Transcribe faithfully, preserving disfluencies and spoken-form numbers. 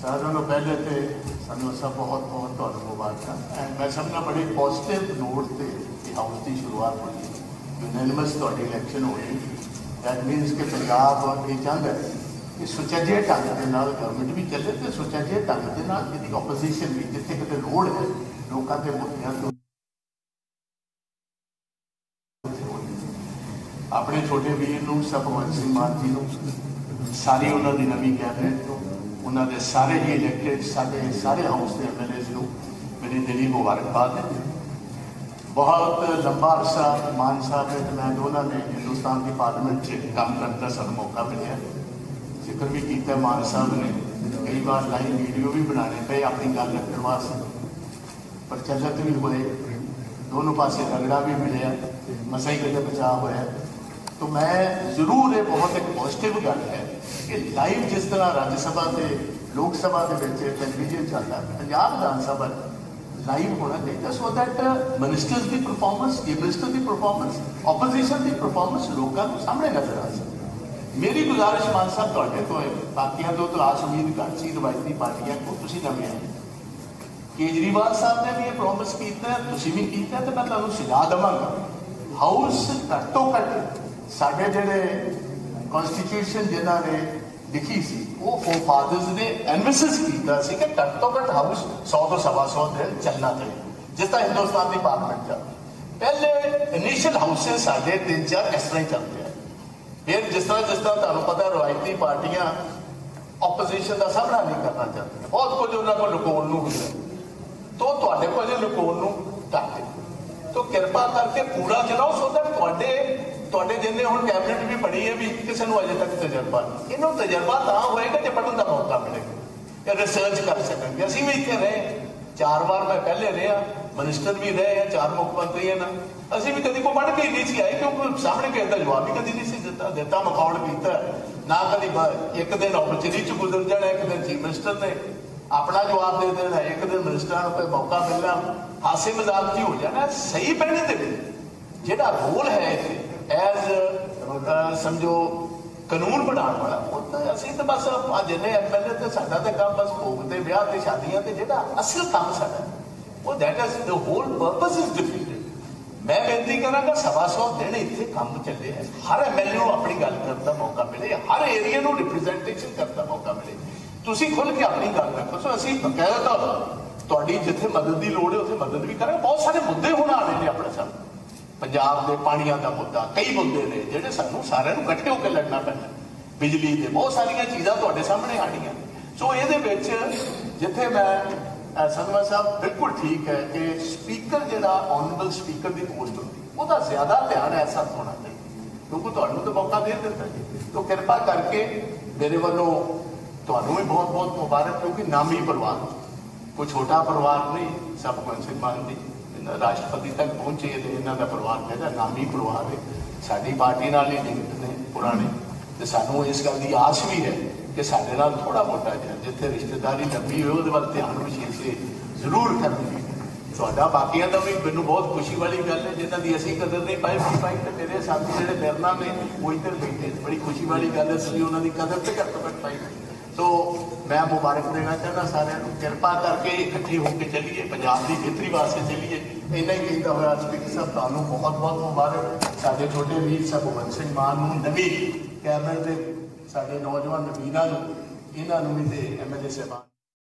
सारों पहले तो सू सब बहुत बहुत तो मुबारक एंड मैं सबना बड़े पॉजिटिव नोट से हाउस की शुरुआत हुई यूनैनिमस थोड़ी इलैक्शन हुई दैट मीनस कि पंजाब ये चाहता है कि सुचाजे ढंग के गवर्नमेंट भी चले तो सुचाजे ढंग के ओपोजिशन भी जिते कि लोड़ है लोगों के मुद्दों अपने छोटे वीर भगवंत सिंह मान जी सारी उन्होंने नवी कैबिनेट को उन्होंने सारे ही इलैक्टेड सारे सारे हाउस के एम एल एज को मेरी दिली मुबारकबाद है। बहुत लंबा अरसा मान साहब ने मैं दोनों ने हिंदुस्तान की पार्लियामेंट से काम करने का सू मौका मिले जिक्र भी किया मान साहब ने कई बार लाइव वीडियो भी बनाने पे अपनी गल रखने वास्ते प्रचलित भी हुए दोनों पासे रगड़ा भी मिले मसा ही कहीं बचाव होया तो मैं जरूर ये बहुत एक पॉजिटिव गल है कि लाइव जिस तरह राज्यसभा से लोकसभा के टेलीविजन चलता पंजाब विधानसभा लाइव होना चाहिए सो दैट मिनिस्टर्स की परफॉर्मेंस चीफ मिनिस्टर की परफॉर्मेंस ओपोजिशन की परफॉर्मेंस लोगों को सामने नजर आ सके। मेरी गुजारिश मान साहब थोड़े तो है बाकियों तो, तो आस उम्मीद घट सी रिवायती पार्टियां को नवे आए केजरीवाल साहब ने भी यह प्रॉमिस किया तुम भी किया तो मैं तुम्हें सजा देवांगा हाउस घट्टो घट साढ़े जेडे कॉन्स्टिट्यूशन जिन्होंने लिखी सी वो फोर फादर्स ने एनविसिस किया कि घट तो घट हाउस सौ तो सवा सौ दिन चलना चाहिए जिस तरह हिंदुस्तान की पार्लियामेंट चलती पहले इनिशियल हाउसेज साढ़े तीन चार इस तरह ही चलते हैं फिर जिस तरह जिस तरह तुम्हें पता रिवायती पार्टियां ओपोजिशन का सामना नहीं करना चाहती बहुत कुछ उन्होंने को लुकाउण होता तो थोड़े को लुकाउण करते तो कृपा करके पूरा चलाओ सो दैट थोड़े थोड़े जिन्हें हम कैबिनेट भी पढ़ी है भी किसी को अजे तक तजर्बा इन्हों तजर्बा तो होएगा जो पढ़ने का मौका मिलेगा रिसर्च कर सकेंगे असं भी इतने रहे चार बार मैं पहले रहा मिनिस्टर भी रहे हैं चार मुख मंत्री है ना असं भी कभी को पढ़ के नहीं सी आए क्योंकि सामने किसी का जवाब ही कभी नहीं सी दिता दिता मखौड़ किया ना कभी एक दिन ऑपरचुनिटी च गुजर जाना एक दिन चीफ मिनिस्टर ने अपना जवाब दे देना एक दिन मिनिस्टर कोई मौका मिलना हासे मजाक ही हो जाना सही पहने दे जो रोल है एज समझो कानून बनाने वाला उतना असं तो बस जिन्हें एम एल ए तो साडा तो काम बस भोगते ब्याह ते शादियां ते जिहड़ा असल काम साडा वो that is the whole purpose is defeated. मैं बेनती करांगा सवा सौ दिन इत्थे काम चले है हर एम एल ए अपनी गल करने का मौका मिले हर एरिया नूं रिप्रेजेंटेशन करने का मौका मिले तुसीं खुल के अपनी गल रखो सो असं बकायदा तुहाडी जिथे मदद की लोड़ है उत्थे मदद भी करांगे। बहुत सारे मुद्दे हुण आ रहे हैं अपने सामने पंजाब के पानिया का मुद्दा कई मुद्दे ने जोड़े सानू सारे इकट्ठे होकर लड़ना पैंदा बिजली के बहुत सारिया चीज़ां तुहाडे सामने आ गईयां सो ये जिथे मैं सदमा साहब बिल्कुल ठीक है कि स्पीकर जिहड़ा ऑनरेबल स्पीकर की पोस्ट होती वह ज़्यादा ध्यान ऐसा होना चाहिए क्योंकि तुहानू तो मौका दे दिता है तो कृपा करके मेरे वालों तुहानू भी बहुत बहुत मुबारक क्योंकि नामी परिवार कोई छोटा परिवार नहीं सब भगवंत सिंह मान जी राष्ट्रपति तक पहुंचे थे इन्हों का परिवार कहता नामी परिवार है साड़ी पार्टी नाल ही लिंक ने पुराने तो सानू इस गल की आस भी है कि साढ़े नाल थोड़ा मोटा जहाँ जिथे रिश्तेदारी लंबी हो उहदे वल ध्यान विशेष से जरूर करेंगे थोड़ा बाकियों का भी मैनू बहुत खुशी वाली गल है जिन्हों की असी कदर नहीं पाई नहीं पाई तो मेरे साथी जिहड़े मेरे नाल ने वो इधर बैठे बड़ी खुशी वाली गल है इसलिए उन्हों की कदर तो घट घट पाई तो मैं मुबारक देना चाहता सारे कृपा करके इकट्ठे होकर चलिए पंजाब की बेहतरी वास्ते चलिए इन्ना ही कहता हुआ स्पीकर साहब तुहानू बहुत बहुत मुबारक साडे छोटे वीर साहब भगवंत सिंह मान नूं नवी कैबिनेट दे साडे नौजवान नवीनां नूं इन्हां नूं भी एम एल ए साहब